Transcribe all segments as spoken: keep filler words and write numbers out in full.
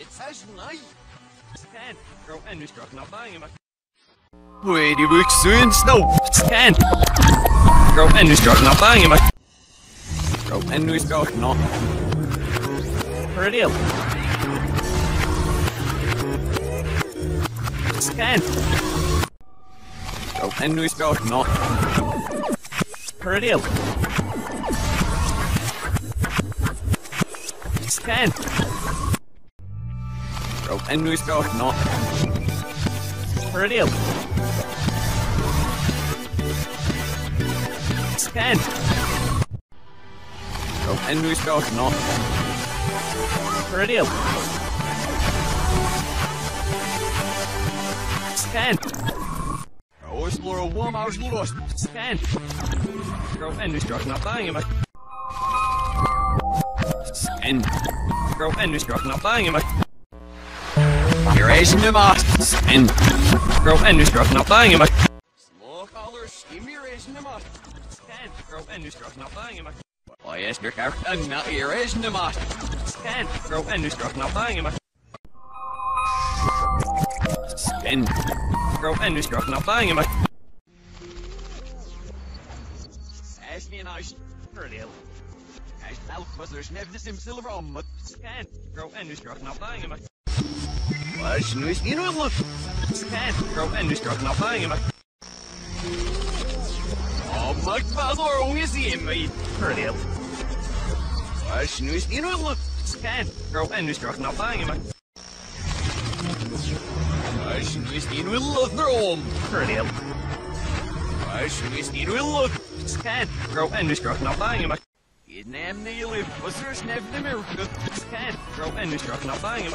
It's night. Can girl and destruct not buying him. Wait, you work soon, snow. Can girl and destruct not buying him. Girl and destruct not. Pretty. Can girl and destruct not. Pretty. Can Bro, and we start not. Pretty. Scan. Bro, and we start not. Pretty. Scan. Oh, it's Laura Wom, I was lost. Scan. Bro, and we start not buying him. Scan. Bro, and we start not buying him. You're Asian to Moss and Grow and Destruct not buying him. Small collar scheme your Asian to Moss and Grow and Destruct not buying him. Why is there character not your Asian to Moss and Grow and Destruct not buying him. And Grow and Destruct not buying him. Ask me an ice for deal. Ask Alphazers never the same silver on my scan. Grow and Destruct not buying him. What's new is in look. Scan, grow and destruct not buying him. Oh, my father, only see him, mate. Pretty. What's new is in look. Scan, grow and destruct not buying him. What's new is in look, they're home. Pretty. What's new is in look. Scan, grow and destruct not buying him. Nam Neely, was there's never the miracle. Scan, grow and destruct not buying him.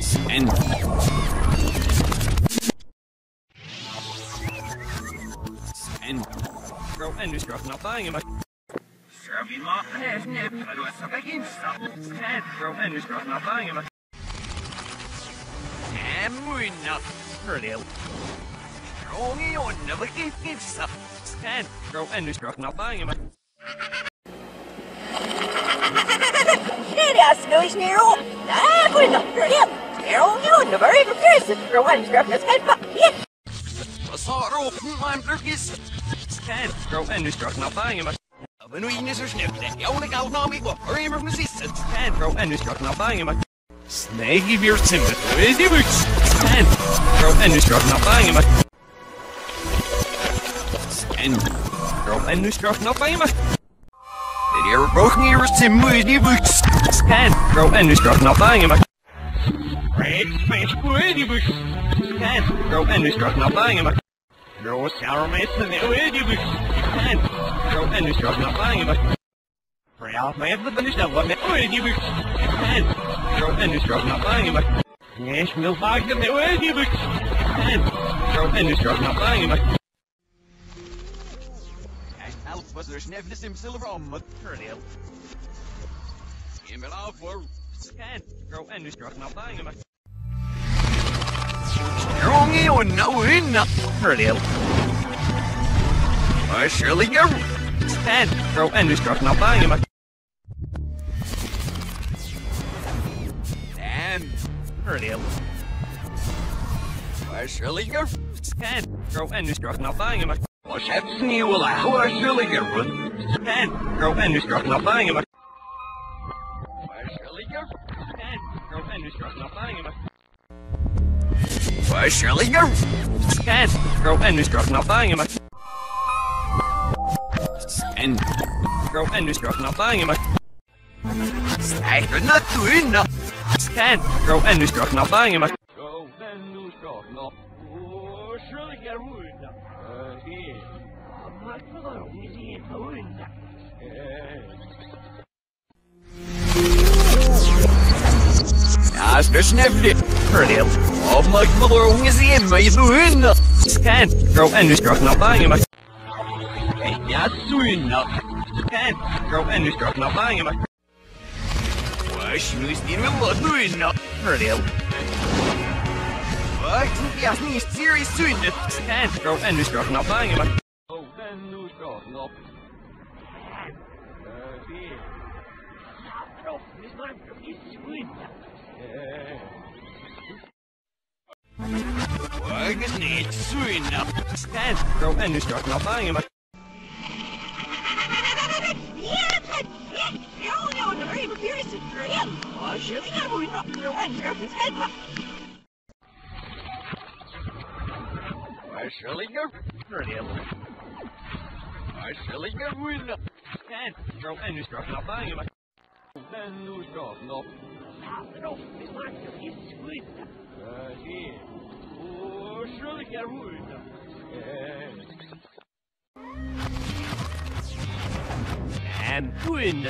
Scan. Grow and destruct not buying him. Shabby Mark has never was a begging stop. Stand, grow and destruct not buying him. And we not pretty. Only on never give gifts up. Stand, grow and destruct not buying him. It has no sneer. I could not pretty. They're only on the very person. Grow and destruct his head up. Yes. I saw it open my turkeys. Scan, grow and destruct not buying him. When we miss her snip, they only got no people or aim from the season. Scan, grow and destruct not buying him. Snaggy beer timber, is he boots? Scan, grow and destruct not buying him. Scan, grow and destruct not buying him. Did you ever broke me or timber, is he boots? Scan, grow and destruct not buying him. Red face, is he boots? Scan, grow and destruct not buying him. Grow a sour mess and it will be scan. Grow and destruct not buying him. Pray off my effort and stuff what it will be scan. Grow and destruct not buying him. Yes, milk box and it will be scan. Grow and destruct not buying him. As out was there's never the same silver on my turtle. Give it all for scan. Grow and destruct not buying him. Wrongy or no in not pretty. I surely go. Stand, grow and destruct not buying him. Stand, pretty. I surely go. Stand, grow and destruct not buying him. What's happening? Will I? I surely go. Stand, grow and destruct not buying him. I surely go. Stand, grow and destruct not buying him. Why surely go? Scan, grow and destruct not buying him. Scan, grow and destruct not buying him. Scan, not doing not. Scan, grow and destruct not buying him. Grow and destruct not. Oh, surely go wound up. Uh, yeah. I'm not alone. Is he a wound up? Yeah. Nah, it's just never did. Pretty. of my mother is the amazing and girl and this girl not buying my not doing and girl and this girl not buying my Wash me steam what doing not hurry out What yes me serious soon and girl and this girl not buying my Oh then no girl not I just need soon enough to stand, girl, and you start not buying my. Yes, I know the very serious dream. I surely got moving up to your one girlfriend's head. I surely got moving up. I surely got moving up. Stand, girl, and you start not buying my. Then you start not. No, this one is sweet. Uh, here. Oh, surely get ruined. And win.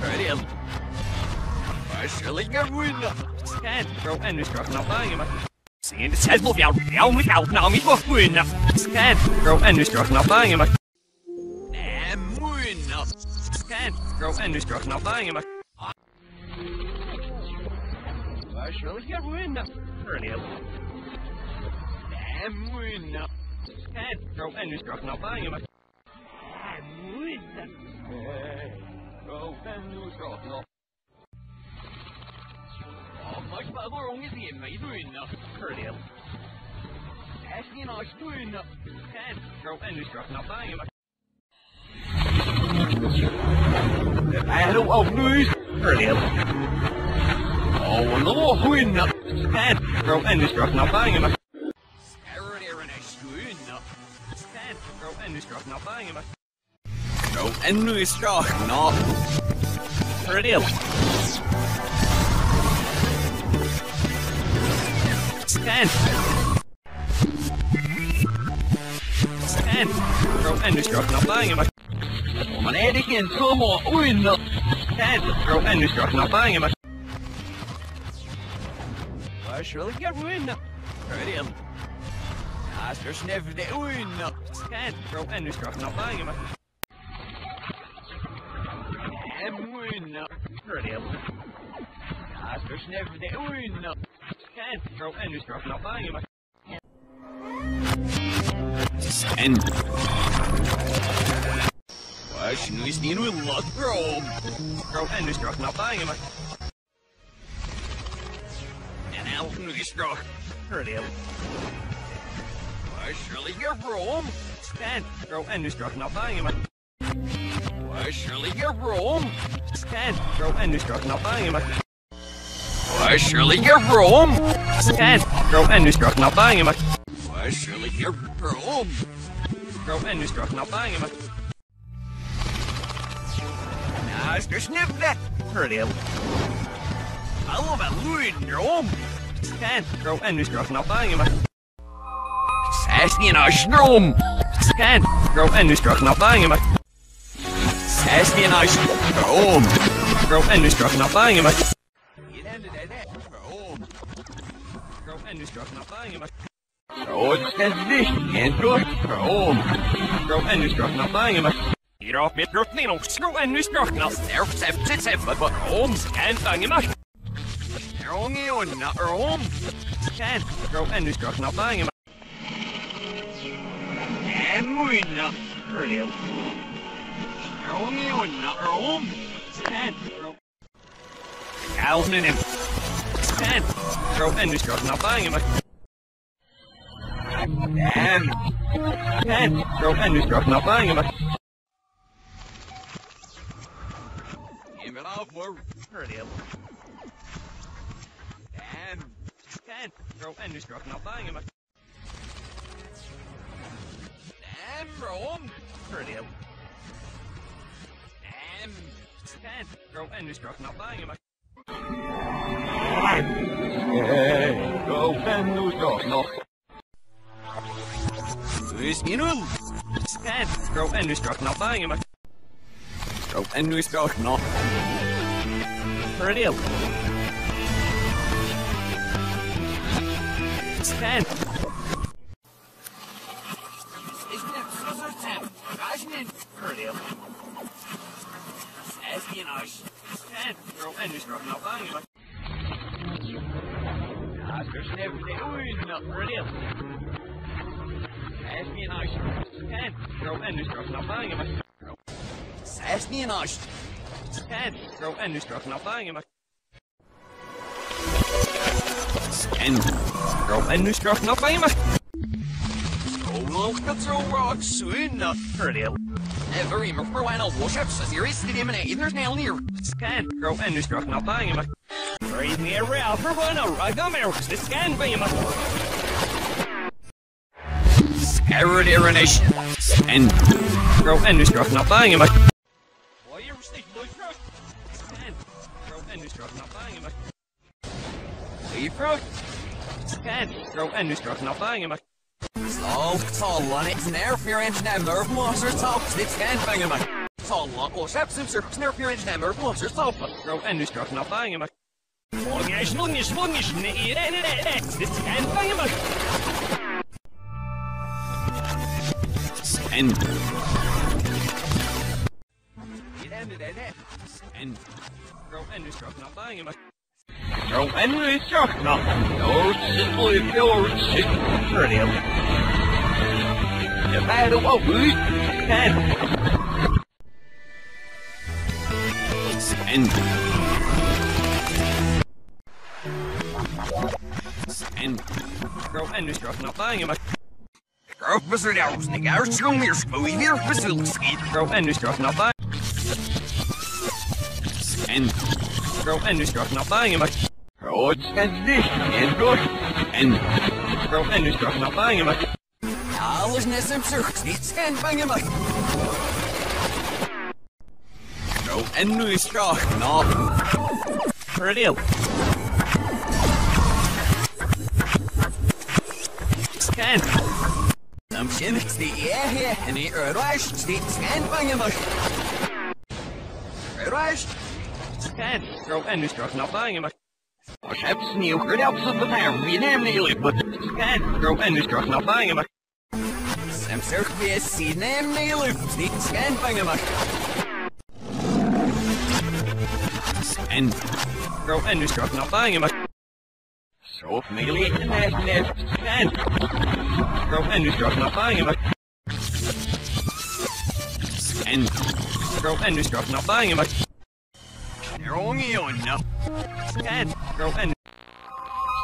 Brilliant. I surely get ruined. Stand, bro, and you start not buying him. See, this has moved out. Now me out. Now me for win. Stand, bro, and you start not buying him. And win. Stand, bro, and you start not buying him. I surely got wind up. Damn wind up. Stand, girl, and this girl not buying him. Damn wind up. Girl, and this girl not. Oh, my father only is in my doing up. Curly. Asking us doing up. Stand, girl, and this girl not buying him. The battle of news. Curly. Oh, no, who in the stand, girl, and this girl not buying him. Scarrow there and I screwed up. Stand, girl, and this girl not buying him. Girl, and this girl not. Pretty. Stand. Stand, girl, and this girl not buying him. Oh, man, Eddie can come on, who in the stand, girl, and this girl not buying him. I surely get win up. Brilliant. I just sniffed the win up. Stand, girl, and this girl not buying him. And win up. Brilliant. I just sniffed the win up. Stand, girl, and this girl not buying him. Stand. I shouldn't be seen with luck, girl. Girl, and this girl not buying him. Why surely you're wrong? Stand, girl, and this girl not buying him. Why surely you're wrong? Stand, girl, and this girl not buying him. Why surely you're wrong? Stand, girl, and this girl not buying him. Why surely you're wrong? Girl, and this girl not buying him. Nice to sniff that. I love that Louis Drum. Stand, girl, and this girl not buying him. Sassy and I Drum. Stand, girl, and this girl not buying him. Sassy and I Drum. Girl, and this girl not buying him. It ended at that. Drum. Girl, and this girl not buying him. Oh, it's this and good. Drum. Girl, and this girl not buying him. Get off me, girl, Nino. Girl, and this girl not. There, seven, six, seven, but Drum can't buying him. Only on not her home. Stand, girl, and this girl not buying him. And we not real. Only on not her home. Stand, girl. Thousand and him. Stand, girl, and this girl not buying him. Damn. Stand, girl, and this girl not buying him. Give it all for real. Stand, bro, and this girl not buying him. Stand, bro, pretty. Stand, stand, bro, and this girl not buying him. Hey, go, and this girl not. This inul. Stand, bro, and this girl not buying him. Go, and this girl not. Pretty. ten. Espionage. Scandal and destruction of lying in my Scandal and destruction of lying in my Scroll cuts all rocks soon enough. Every murder and all wash-ups is erased in my either's nail near Scandal and destruction of lying in my Raise me a rail for one of Rugameric's to scan by my Scarred Ironation Scandal and destruction of lying in my Leapfrog, Scarecrow, and destruction of Bangamak. So, tall on it, Snarefurance, Namur, Monster, Top, Six, and Bangamak. Tall on all shaps, Simser, Snarefurance, Namur, Monster, Top, and destruction of Bangamak. Longish, longish, longish, Nid, and Six, and Bangamak. Send. It ended at it. Send. Grow and destruction of Bangamak. Grow and destruction of no simply pure shit pretty. The battle of loot and and grow and destruction of Bangamak. Grow wizard hours in the garage, grow near smooth, near facility, grow and destruction of Bangamak. And grow and destruction of buying him. Oh, it's and this and good and grow and destruction of buying him. All is necessary. It's and buying him. Grow and destruction of pretty. Scan. I'm sure it's the air here and the rush. It's and buying him. Rush. Stand, grow and destruction of lying in my Perhaps new good helps of the power, we damn nearly but Stand, grow and destruction of lying in my Sam Cirque see damn nearly Stand, bang in my Stand, grow and destruction of lying in my So if nearly it is Stand, grow and destruction of lying in my Stand, grow and destruction of lying in my Wrong on now. Stand, grow and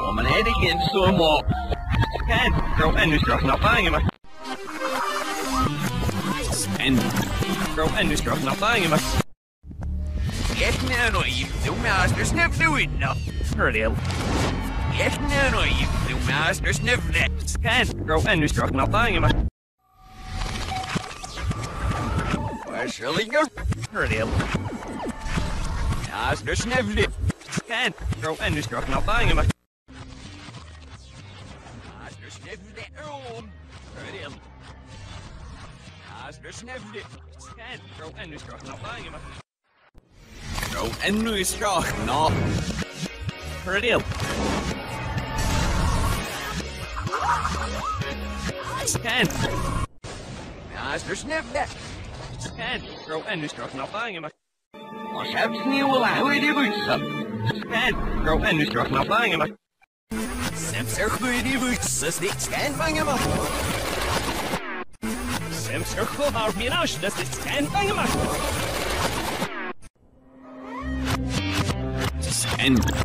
woman head against the wall. Stand, grow and destruction of buying him. Stand, grow and destruction of buying him. Yet now no you do masters never do it now. Hurry up. Yet now no you do masters never that. Stand, grow and destruction of buying him. Where shall he go? Hurry up. As there's never did. Scan, grow and destruction of buying him. As there's never did. Oh, hurt him. As there's never did. Scan, grow and destruction of buying him. Grow and destruction of. Hurt him. Scan. As there's never did. Scan, grow and destruction of buying him. I have new will I with you boots. Stand, grow and destruction of buying him. Sam Cirque with you boots, does it stand bang him up? Sam Cirque will have me now, does it stand bang him up? Stand,